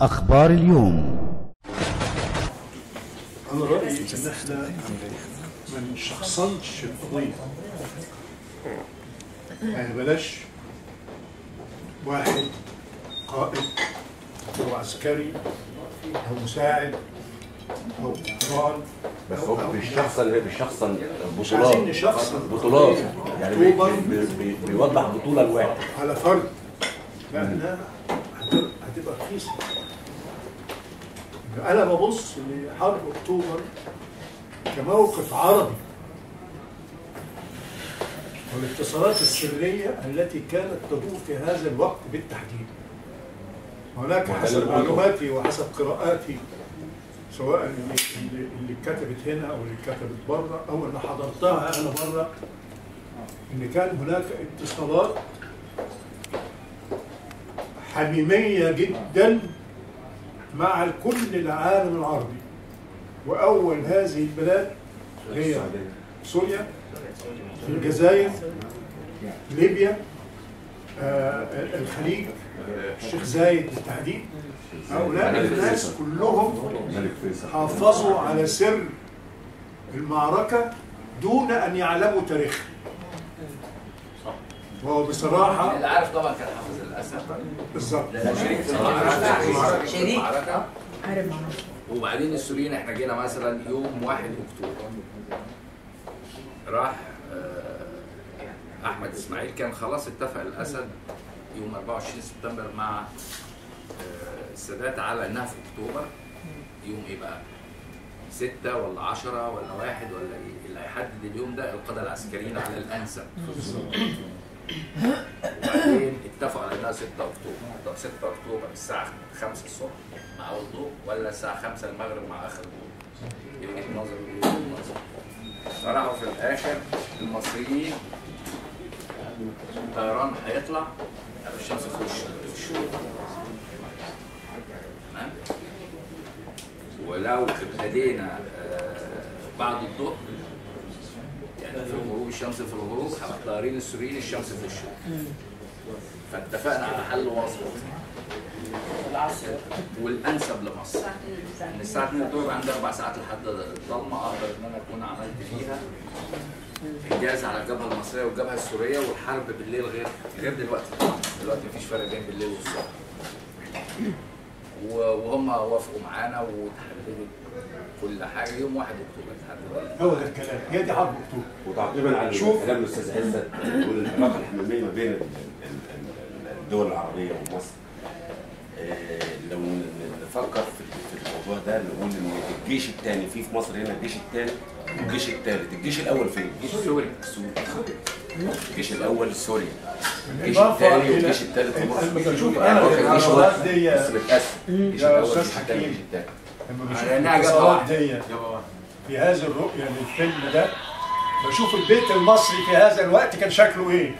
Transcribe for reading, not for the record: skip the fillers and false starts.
أخبار اليوم. أنا رأيي إن إحنا ما نشخصنش القضية، يعني بلاش واحد قائد أو عسكري أو مساعد أو قران، بس هو بيشخصن بطولات، يعني بيوضح بطولة الواحد على فرد، لأنها هتبقى رخيصة. أنا ببص لحرب أكتوبر كموقف عربي، والاتصالات السرية التي كانت تدور في هذا الوقت بالتحديد. هناك حسب معلوماتي وحسب قراءاتي، سواء اللي كتبت هنا أو اللي كتبت بره أو اللي حضرتها أنا بره، إن كان هناك اتصالات حميمية جدا مع كل العالم العربي، وأول هذه البلاد هي سوريا، الجزائر، ليبيا، الخليج، الشيخ زايد بالتحديد. هؤلاء الناس كلهم حافظوا على سر المعركة دون أن يعلموا تاريخها. وهو بصراحة اللي عارف طبعا كان حافظ الأسد بالظبط، شريك في المعركة، شريك عارف. وبعدين السوريين احنا جينا مثلا يوم 1 أكتوبر، راح أحمد إسماعيل كان خلاص اتفق الأسد يوم 24 سبتمبر مع السادات على إنها في أكتوبر يوم إيه بقى؟ 6 ولا 10 ولا 1 ولا إيه؟ اللي هيحدد اليوم ده القادة العسكريين على الأنسب. وبعدين اتفقوا على إنها 6 أكتوبر، طب 6 أكتوبر الساعة 5 الصبح مع أول ضوء ولا الساعة 5 المغرب مع آخر ضوء؟ يبقى النظر صراحة في الآخر المصريين الطيران هيطلع قبل الشمس تخش الشروق، تمام؟ ولو ابتدينا بعد الضوء، يعني في غروب الشمس في الغروب هبقى طيارين السوريين الشمس في الشروق. فاتفقنا على حل وسط العصر، والانسب لمصر ان الساعه 2 الظهر عندي 4 ساعات لحد الضلمه، اقدر ان انا اكون عملت فيها انجاز على الجبهه المصريه والجبهه السوريه، والحرب بالليل غير دلوقتي مفيش فرق بين بالليل والصبح. وهم وافقوا معانا وتحددت كل حاجه يوم 1 اكتوبر. هو ده الكلام، هي دي حرب اكتوبر. وتعقيبا على كلام الاستاذ عزت والعلاقه الحميميه ما بين الدول العربيه ومصر، لو نفكر في الموضوع ده نقول ان الجيش الثاني في مصر هنا الجيش الثاني والجيش الثالث، الجيش الاول فين؟ الجيش السوري. الجيش الاول سوريا، الجيش الثاني والجيش الثالث مصر. بشوف انا الجيش دي الجيش الاول والجيش الثاني. لما بشوف دي في هذه الرؤيه للفيلم ده، بشوف البيت المصري في هذا الوقت كان شكله ايه؟